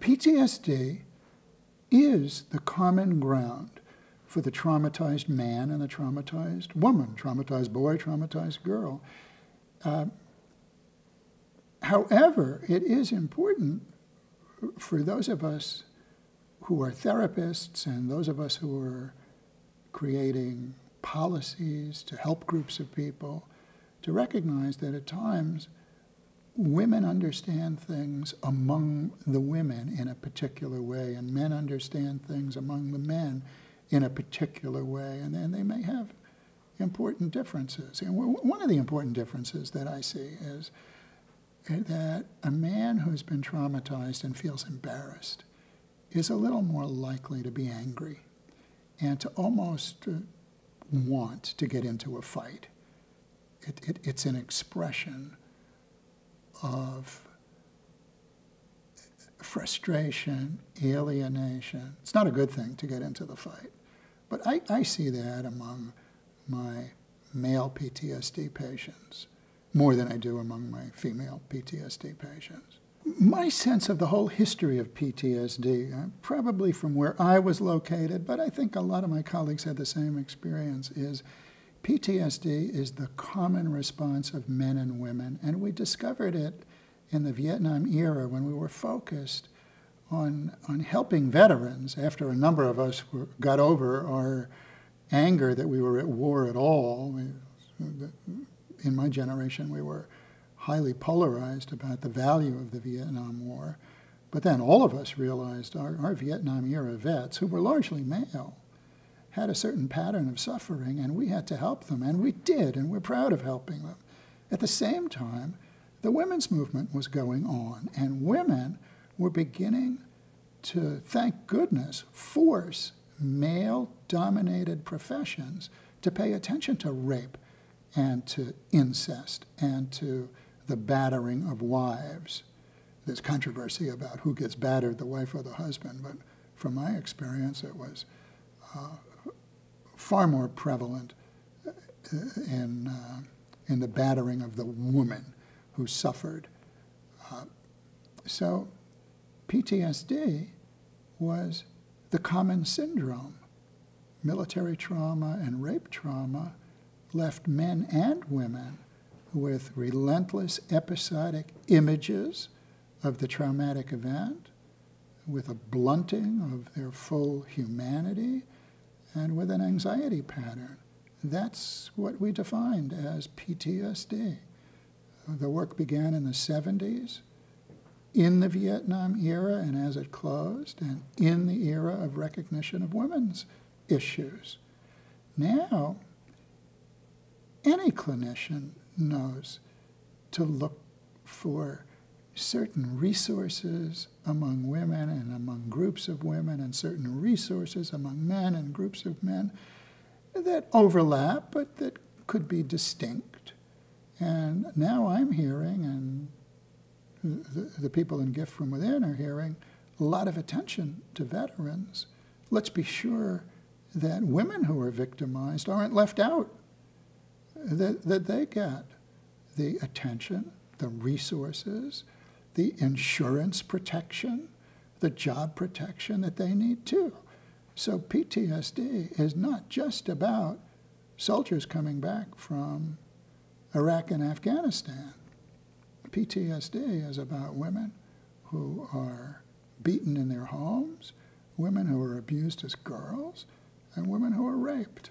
PTSD is the common ground for the traumatized man and the traumatized woman, traumatized boy, traumatized girl. However, it is important for those of us who are therapists and those of us who are creating policies to help groups of people to recognize that at times women understand things among the women in a particular way, and men understand things among the men in a particular way, and then they may have important differences. And one of the important differences that I see is that a man who's been traumatized and feels embarrassed is a little more likely to be angry and to almost want to get into a fight. It's an expression of frustration, alienation. It's not a good thing to get into the fight. But I see that among my male PTSD patients more than I do among my female PTSD patients. My sense of the whole history of PTSD, probably from where I was located, but I think a lot of my colleagues had the same experience, is PTSD is the common response of men and women, and we discovered it in the Vietnam era when we were focused on helping veterans after a number of us got over our anger that we were at war at all. In my generation, we were highly polarized about the value of the Vietnam War. But then all of us realized our Vietnam era vets, who were largely male, had a certain pattern of suffering, and we had to help them, and we did, and we're proud of helping them. At the same time, the women's movement was going on, and women were beginning to, thank goodness, force male-dominated professions to pay attention to rape and to incest and to the battering of wives. There's controversy about who gets battered, the wife or the husband, but from my experience, it was far more prevalent in the battering of the woman who suffered. So PTSD was the common syndrome. Military trauma and rape trauma left men and women with relentless episodic images of the traumatic event, with a blunting of their full humanity, and with an anxiety pattern. That's what we defined as PTSD. The work began in the 70s, in the Vietnam era and as it closed, and in the era of recognition of women's issues. Now, any clinician knows to look for certain resources among women and among groups of women, and certain resources among men and groups of men that overlap but that could be distinct. And now I'm hearing, and the people in Gift from Within are hearing, a lot of attention to veterans. Let's be sure that women who are victimized aren't left out, that they get the attention, the resources, the insurance protection, the job protection that they need too. So PTSD is not just about soldiers coming back from Iraq and Afghanistan. PTSD is about women who are beaten in their homes, women who are abused as girls, and women who are raped.